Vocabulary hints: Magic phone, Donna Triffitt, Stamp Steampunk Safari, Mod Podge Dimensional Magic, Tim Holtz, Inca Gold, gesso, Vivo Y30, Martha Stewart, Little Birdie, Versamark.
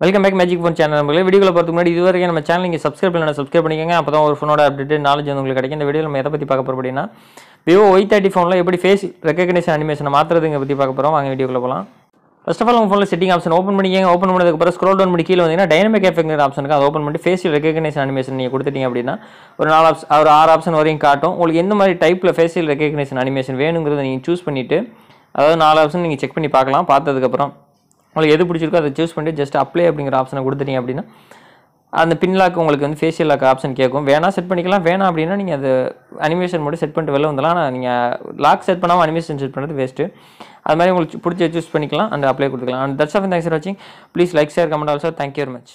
Welcome back Magic phone channel. If you like this video, subscribe to our channel. If you want to update knowledge on the video, Vivo Y30 phone la face recognition animation video. First of all, you phone setting option open open scroll down dynamic effect option open facial recognition animation you option you type facial recognition animation you choose option check panni உங்களுக்கு எது பிடிச்சிருக்கோ அதை choose பண்ணி just apply அப்படிங்கற ஆப்ஷனை கொடுத்துட்டீங்க அப்படினா அந்த பின் லாக் உங்களுக்கு வந்து ஃபேஷியல் லாக் ஆப்ஷன் கேக்கும். வேணா செட் பண்ணிக்கலாம், வேணா அப்படினா நீங்க அது அனிமேஷன் மோட் செட் பண்ணிட்டு வெளிய வந்தலாம். நீங்க லாக் செட் பண்ணாம அனிமேஷன் செட் பண்றது வேஸ்ட். அது மாதிரி உங்களுக்கு பிடிச்ச चूஸ் பண்ணிக்கலாம் and அப்ளை கொடுத்துக்கலாம். And that's all, thanks for watching. Please like, share, comment also. Thank you very much.